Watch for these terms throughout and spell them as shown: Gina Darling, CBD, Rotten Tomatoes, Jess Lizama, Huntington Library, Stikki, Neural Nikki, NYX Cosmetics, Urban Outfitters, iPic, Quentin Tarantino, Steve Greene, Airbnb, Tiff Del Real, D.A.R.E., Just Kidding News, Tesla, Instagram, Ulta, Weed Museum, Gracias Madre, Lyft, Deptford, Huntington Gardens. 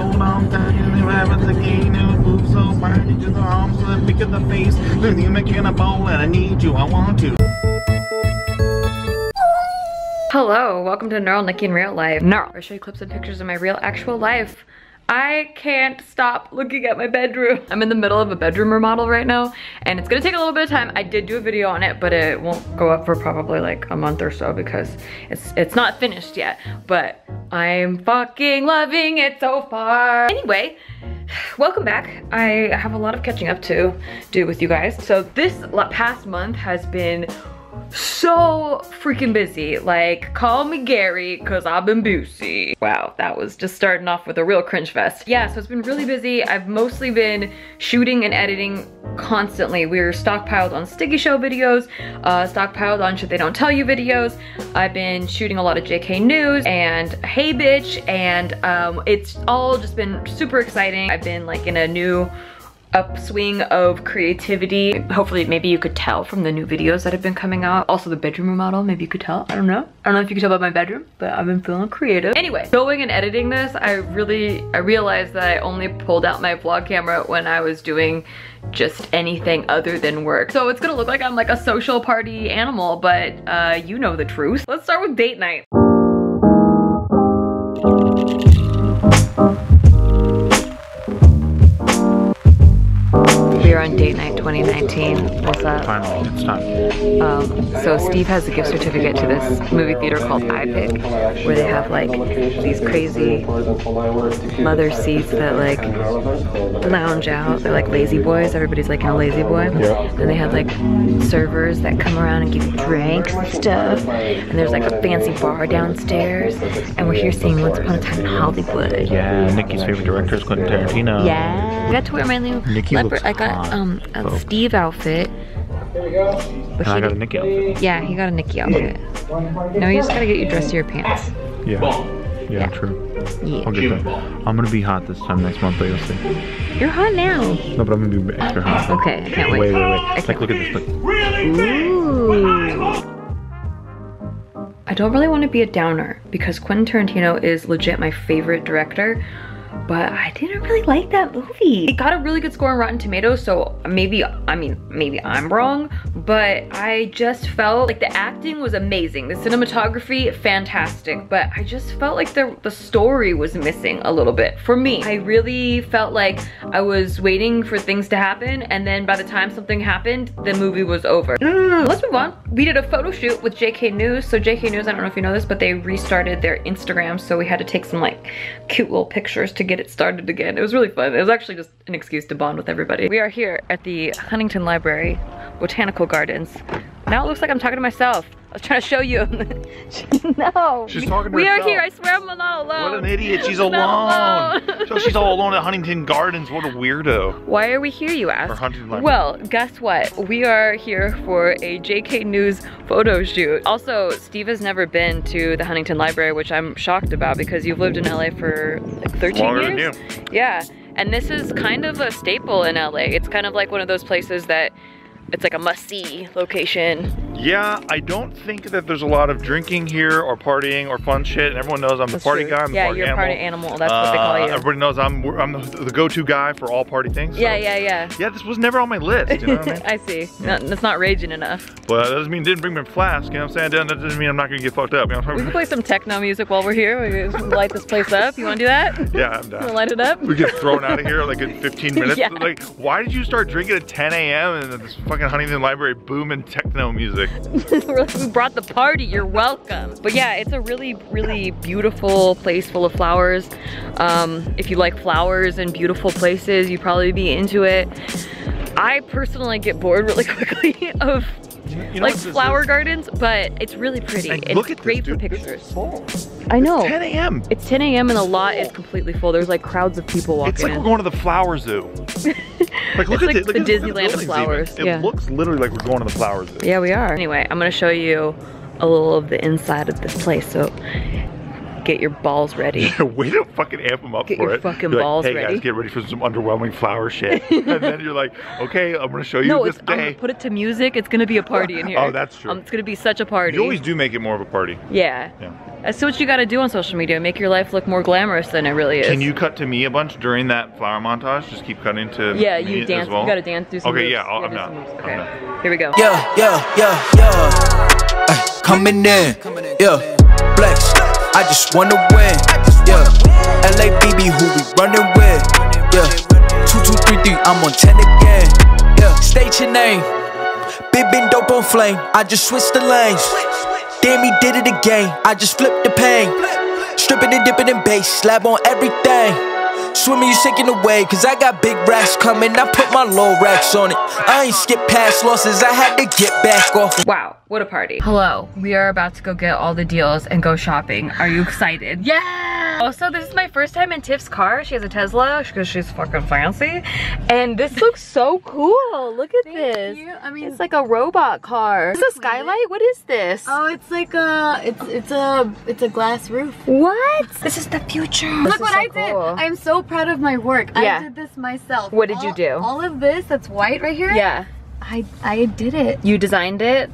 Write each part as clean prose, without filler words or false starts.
so long time. You never have a key, never move so far. You just arms to the pick of the face. Look, you make it in a bowl and I need you, I want to. Hello, welcome to Neural Nikki in real life. Neural. I show you clips and pictures of my real actual life. I can't stop looking at my bedroom. I'm in the middle of a bedroom remodel right now, and it's gonna take a little bit of time. I did do a video on it, but it won't go up for probably like a month or so because it's not finished yet, but I'm fucking loving it so far. Anyway, welcome back. I have a lot of catching up to do with you guys. So this past month has been so freaking busy. Like, call me Gary, cause I've been busy. Wow, that was just starting off with a real cringe fest. Yeah, so it's been really busy. I've mostly been shooting and editing constantly. We're stockpiled on Stikki Show videos, stockpiled on Shit They Don't Tell You videos. I've been shooting a lot of JK News and Hey Bitch, and it's all just been super exciting. I've been like in a new upswing of creativity. Hopefully, maybe you could tell from the new videos that have been coming out. Also the bedroom remodel, maybe you could tell. I don't know. I don't know if you could tell about my bedroom, but I've been feeling creative. Anyway, going and editing this, I realized that I only pulled out my vlog camera when I was doing just anything other than work. So it's gonna look like I'm like a social party animal, but you know the truth. Let's start with date night. We're on date night 2019. What's up? Finally, it's time. So Steve has a gift certificate to this movie theater called iPic, where they have like these crazy mother seats that like lounge out. They're like lazy boys. Everybody's like in a lazy boy. And they have like servers that come around and give you drinks and stuff. And there's like a fancy bar downstairs. And we're here seeing Once Upon a Time in Hollywood. Yeah, Nikki's favorite director is Quentin Tarantino. Yeah. I got to wear my new leopard. I got a Folk Steve outfit. Here we go. And I got a Nikki outfit. Yeah, he got a Nikki outfit. No, you just gotta get you dressed to your pants. Yeah, true. Yeah. I'll get that. I'm gonna be hot this time next month, but you'll see. You're hot now. No, but I'm gonna be extra hot. So. Okay, I can't wait. Wait. Like, look at this. Look. Ooh. I don't really want to be a downer because Quentin Tarantino is legit my favorite director. But I didn't really like that movie. It got a really good score on Rotten Tomatoes, so maybe I'm wrong, but I just felt like the acting was amazing, the cinematography, fantastic, but I just felt like the story was missing a little bit for me. I really felt like I was waiting for things to happen, and then by the time something happened, the movie was over. Let's move on. We did a photo shoot with JK News. So JK News, I don't know if you know this, but they restarted their Instagram, so we had to take some like cute little pictures to get it started again. It was really fun. It was actually just an excuse to bond with everybody. We are here at the Huntington Library, Botanical Gardens. Now it looks like I'm talking to myself. I was trying to show you. No. She's talking to we herself. Are here. I swear I'm not alone. What an idiot. She's alone. So she's all alone at Huntington Gardens. What a weirdo. Why are we here, you ask? For Huntington Library. Well, guess what? We are here for a JK News photo shoot. Also, Steve has never been to the Huntington Library, which I'm shocked about because you've lived in LA for like 13 Longer years. Than you. Yeah. And this is kind of a staple in LA. It's kind of like one of those places that it's like a must-see location. Yeah, I don't think that there's a lot of drinking here or partying or fun shit. And everyone knows I'm the party guy. I'm the party animal. Yeah, you're a party animal. That's what they call you. Everybody knows I'm the go-to guy for all party things. So. Yeah. Yeah, this was never on my list. You know what I mean? I see. Yeah. No, that's not raging enough. Well, that doesn't mean didn't bring my flask. You know what I'm saying? That doesn't mean I'm not gonna get fucked up. You know what I'm saying? We can play some techno music while we're here. We can light this place up. You want to do that? Yeah, I'm down. You wanna light it up? We get thrown out of here like in 15 minutes. Yeah. Like, why did you start drinking at 10 a.m. and this fucking Huntington Library booming techno music? We brought the party, you're welcome. But yeah, it's a really, really beautiful place full of flowers. If you like flowers and beautiful places, you'd probably be into it. I personally get bored really quickly of like flower gardens, but it's really pretty. And look, it's great for pictures. I know. It's 10 a.m. It's 10 a.m. and the lot is completely full. There's like crowds of people walking in. It's like we're going to the flower zoo. Like, look at the Disneyland of flowers. It looks literally like we're going to the flower zoo. Yeah, we are. Anyway, I'm going to show you a little of the inside of this place. So Get your balls ready. Yeah, way to fucking amp them up for it. Get your fucking balls ready. Hey guys, get ready for some underwhelming flower shit. And then you're like, okay, I'm gonna show you this day. I'm gonna put it to music. It's gonna be a party in here. Oh, that's true. It's gonna be such a party. You always do make it more of a party. Yeah. That's what you gotta do on social media. Make your life look more glamorous than it really is. Can you cut to me a bunch during that flower montage? Just keep cutting to me. Yeah, you dance. Well? You gotta dance through some moves. Yeah, I'm done. Okay, here we go. Yeah, yeah, yeah, yeah. Coming in. Yeah. Flex. I just wanna win, yeah. LABB, who we running with, yeah. 2233, I'm on 10 again, yeah. State your name, bibbin' dope on flame. I just switched the lanes, damn, he did it again. I just flipped the pain, stripping and dipping in bass, slab on everything. Swimming, you shaking away, cause I got big racks coming. I put my low racks on it. I ain't skip past losses, I had to get back off. Wow, what a party. Hello, we are about to go get all the deals and go shopping. Are you excited? Yeah! Also, this is my first time in Tiff's car. She has a Tesla, because she's fucking fancy. And this looks so cool. Look at this. Thank you. I mean, it's like a robot car. Is this a skylight? What is this? Oh, it's like a, it's a glass roof. What? This is the future. Look what I did. I'm so proud of my work. Yeah. I did this myself. What did you do? All of this that's white right here? Yeah. I did it. You designed it?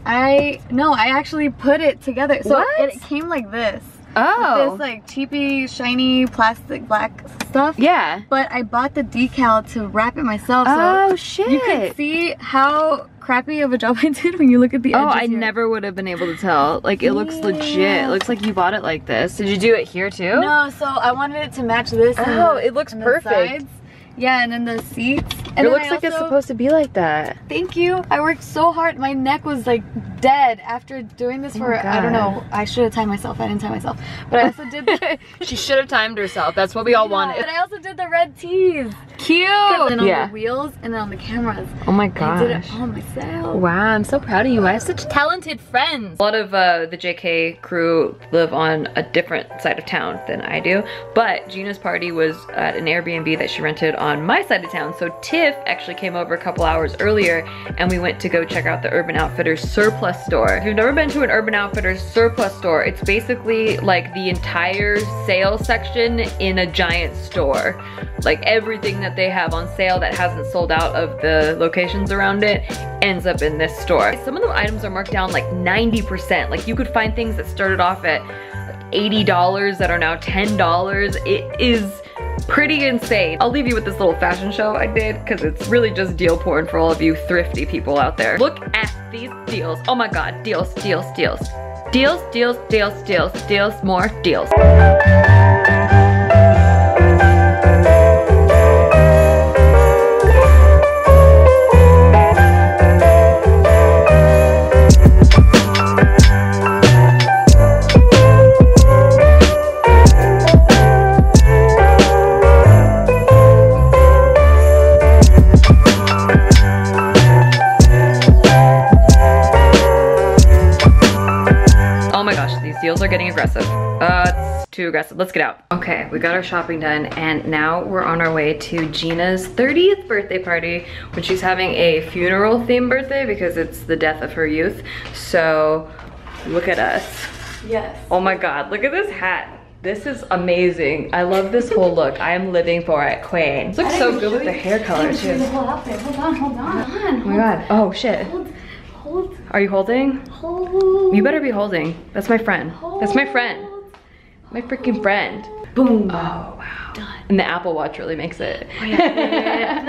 No, I actually put it together. So it came like this. Oh. This like cheapy, shiny plastic black stuff. Yeah. But I bought the decal to wrap it myself. Oh, so shit. You can see how crappy of a job I did when you look at the edges. Oh, I never would have been able to tell. Like, it looks legit. It looks like you bought it like this. Did you do it here too? No, so I wanted it to match this. Oh, it looks perfect. Yeah, and then the seats. And it looks like it's supposed to be like that. Thank you. I worked so hard. My neck was like dead after doing this for, I don't know, I should have timed myself. I didn't time myself. But I also did the... She should have timed herself. That's what we all wanted. But I also did the red tees. Cute. And on the wheels and on the cameras. Oh my gosh. I did it all myself. Wow, I'm so proud of you. I have such talented friends. A lot of the JK crew live on a different side of town than I do. But Gina's party was at an Airbnb that she rented on my side of town. So Tiff actually came over a couple hours earlier and we went to go check out the Urban Outfitters surplus store. If you've never been to an Urban Outfitters surplus store, it's basically like the entire sales section in a giant store. Like everything that they have on sale that hasn't sold out of the locations around it ends up in this store. Some of the items are marked down like 90%. Like you could find things that started off at $80 that are now $10. It is pretty insane. I'll leave you with this little fashion show I did because it's really just deal porn for all of you thrifty people out there. Look at these deals. Oh my god, deals, deals, deals. Deals, deals, deals, deals, deals, more deals. Deals are getting aggressive. It's too aggressive. Let's get out. Okay, we got our shopping done and now we're on our way to Gina's 30th birthday party, when she's having a funeral themed birthday because it's the death of her youth. So look at us. Yes. Oh my god, look at this hat. This is amazing. I love this whole look. I am living for it, queen. This looks so good with the hair color too. Hold on, hold on. Oh my god. Oh shit. Hold. Are you holding? Hold. You better be holding. That's my friend. Hold. That's my friend. My freaking friend. Boom. Oh, wow. Done. And the Apple Watch really makes it. Oh, yeah.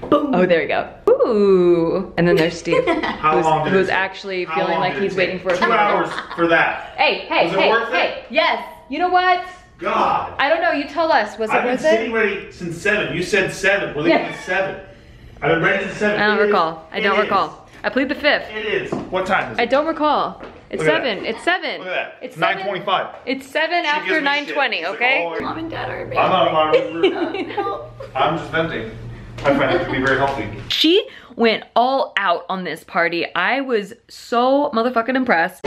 No. Boom. Oh, there we go. Ooh. And then there's Steve. Who's actually feeling like he's waiting for a few hours for that. Hey. Yes. You know what? God. I don't know. You tell us. Was it worth it? I've been sitting ready since 7. You said 7. We're leaving at 7. I've been ready since 7. I don't recall. I don't recall. I plead the fifth. It is. What time is it? I don't recall. It's 7. It's 7. Look at that. It's 9:25. It's 7 after 9:20, okay? Like, Mom and Dad are amazing. I'm just venting. I find it to be very healthy. She went all out on this party. I was so motherfucking impressed.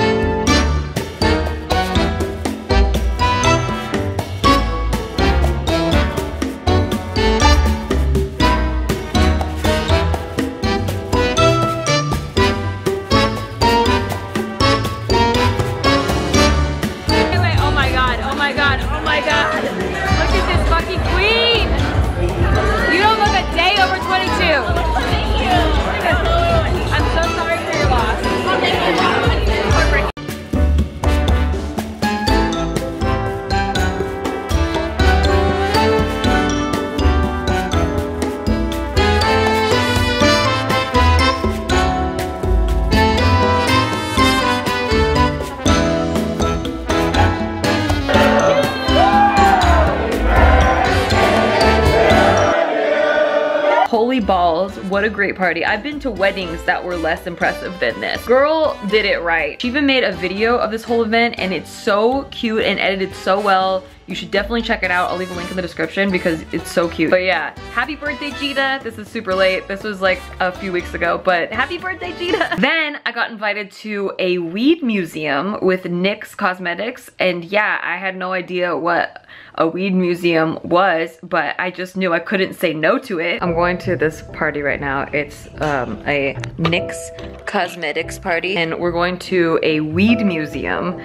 Holy balls, what a great party. I've been to weddings that were less impressive than this. Girl did it right. She even made a video of this whole event and it's so cute and edited so well. You should definitely check it out. I'll leave a link in the description because it's so cute. But yeah, happy birthday, Gina. This is super late. This was like a few weeks ago, but happy birthday, Gina. Then I got invited to a weed museum with NYX Cosmetics. And yeah, I had no idea what a weed museum was, but I just knew I couldn't say no to it. I'm going to this party right now. It's a NYX Cosmetics party and we're going to a weed museum.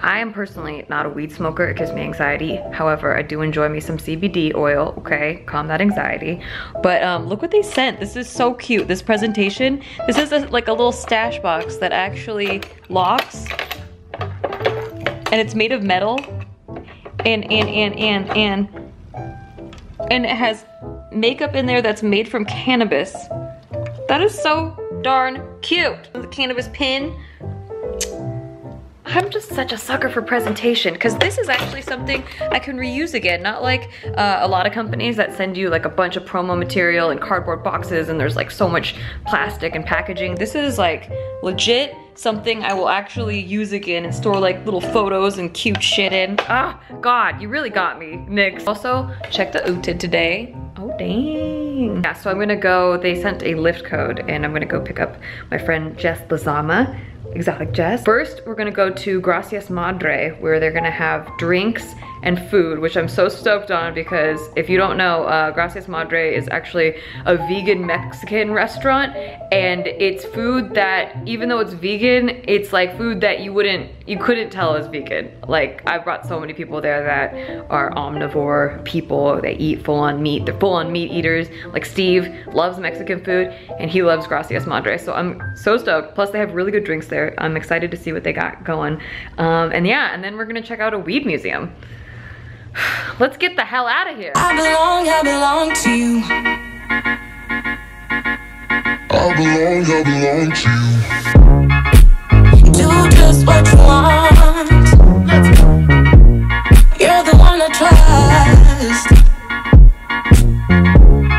I am personally not a weed smoker, it gives me anxiety. However, I do enjoy me some CBD oil, okay? Calm that anxiety. But look what they sent, this is so cute. This presentation, this is like a little stash box that actually locks. And it's made of metal. And it has makeup in there that's made from cannabis. That is so darn cute. The cannabis pin. I'm just such a sucker for presentation because this is actually something I can reuse again, not like a lot of companies that send you like a bunch of promo material and cardboard boxes and there's like so much plastic and packaging. This is like legit something I will actually use again and store like little photos and cute shit in. Ah, oh, God, you really got me, NYX. Also, check the Ulta today. Oh, dang. Yeah, so I'm gonna go, they sent a Lyft code and I'm gonna go pick up my friend Jess Lizama. Exotic Jess. First, we're gonna go to Gracias Madre, where they're gonna have drinks and food, which I'm so stoked on because if you don't know, Gracias Madre is actually a vegan Mexican restaurant and it's food that, even though it's vegan, it's like food that you couldn't tell is vegan. Like, I've brought so many people there that are omnivore people, they eat full-on meat, they're full-on meat eaters. Like Steve loves Mexican food and he loves Gracias Madre, so I'm so stoked. Plus they have really good drinks there. I'm excited to see what they got going. And yeah, and then we're gonna check out a weed museum. Let's get the hell out of here. I belong to you. I belong to you. Do just what you want. Let's go. You're the one I trust.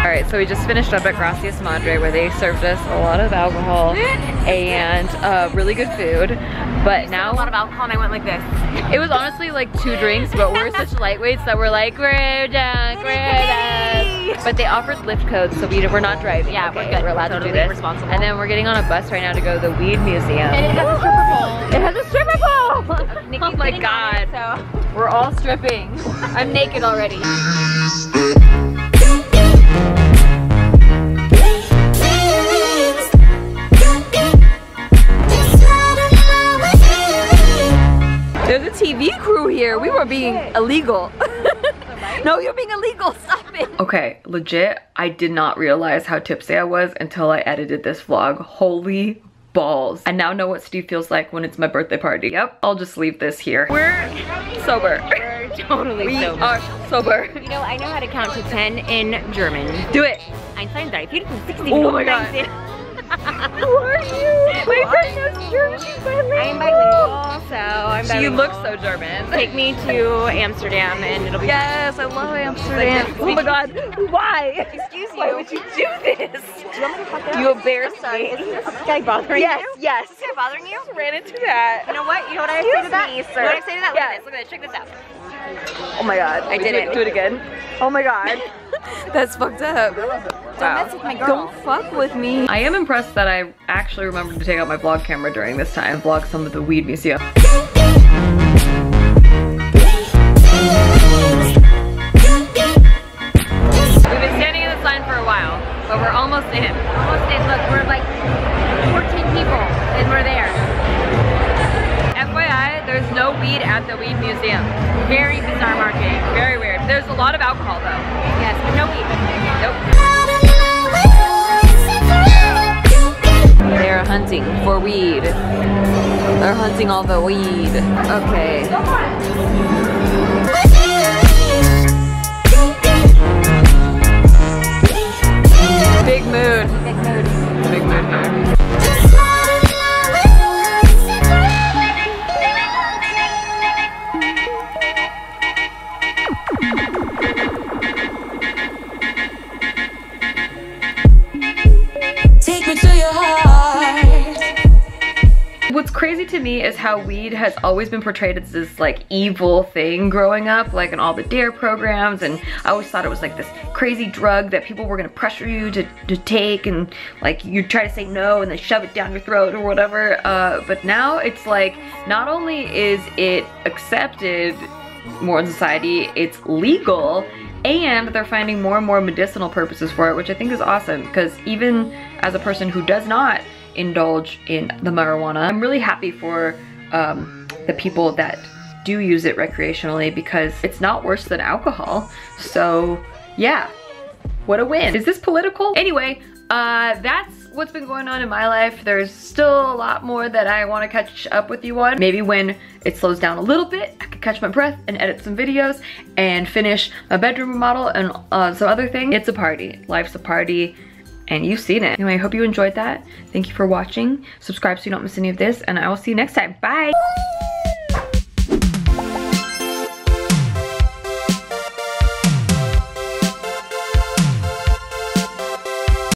Alright, so we just finished up at Gracias Madre where they served us a lot of alcohol and really good food. But now a lot of alcohol and I went like this. It was honestly like 2 drinks, but we're such lightweights that we're like, we're drunk, we're done. But they offered Lyft codes, so we're not driving. Yeah, okay, we're good. We're allowed totally to do this. Responsible. And then we're getting on a bus right now to go to the Weed Museum. And it has a stripper pole. It has a stripper pole! Oh my God. It, so. We're all stripping. I'm naked already. TV crew here. We were being illegal. No, you're being illegal. Stop it. Okay, legit, I did not realize how tipsy I was until I edited this vlog. Holy balls. I now know what Steve feels like when it's my birthday party. Yep, I'll just leave this here. We're sober. We're totally sober. We are sober. You know, I know how to count to 10 in German. Do it. Einstein, 3, 4, 6, 7. Oh my God. Who are you? My friend knows German. She's bilingual. I'm bilingual, so I'm bilingual. She looks so German. Take me to Amsterdam and it'll be yes, fun. I love Amsterdam. Like, oh my God, why? Excuse me. Why would you do this? Do you want me to fuck it up? You embarrassed me. Is this guy bothering you? Yes, yes. Is this guy bothering you? Just ran into that. You know what? You know what I say to that? You know what I say to that? Look at this. Look at this. Check this out. Oh my God. I did it. Do it again. Oh my God. That's fucked up. Don't mess with my girl. Don't fuck with me. I am impressed that I actually remembered to take out my vlog camera during this time. Vlog some of the weed museum. We've been standing in the sign for a while, but we're almost in. Almost in. Look, we're like 14 people and we're there. FYI, there's no weed at the weed museum. Very bizarre marketing. Very weird. There's a lot of alcohol though. Yes, but no weed. Nope. They're hunting for weed. They're hunting all the weed. Okay. Big mood. Big mood. Big mood here. to me is how weed has always been portrayed as this like evil thing growing up, like in all the D.A.R.E. programs, and I always thought it was like this crazy drug that people were gonna pressure you to take, and like you try to say no and then shove it down your throat or whatever, but now it's like not only is it accepted more in society, it's legal, and they're finding more and more medicinal purposes for it, which I think is awesome, because even as a person who does not indulge in the marijuana, I'm really happy for the people that do use it recreationally, because it's not worse than alcohol. So yeah, what a win. Is this political? Anyway, that's what's been going on in my life. There's still a lot more that I want to catch up with you on. Maybe when it slows down a little bit, I can catch my breath and edit some videos and finish my bedroom remodel and some other things. It's a party. Life's a party, and you've seen it. Anyway, I hope you enjoyed that. Thank you for watching. Subscribe so you don't miss any of this, and I will see you next time. Bye!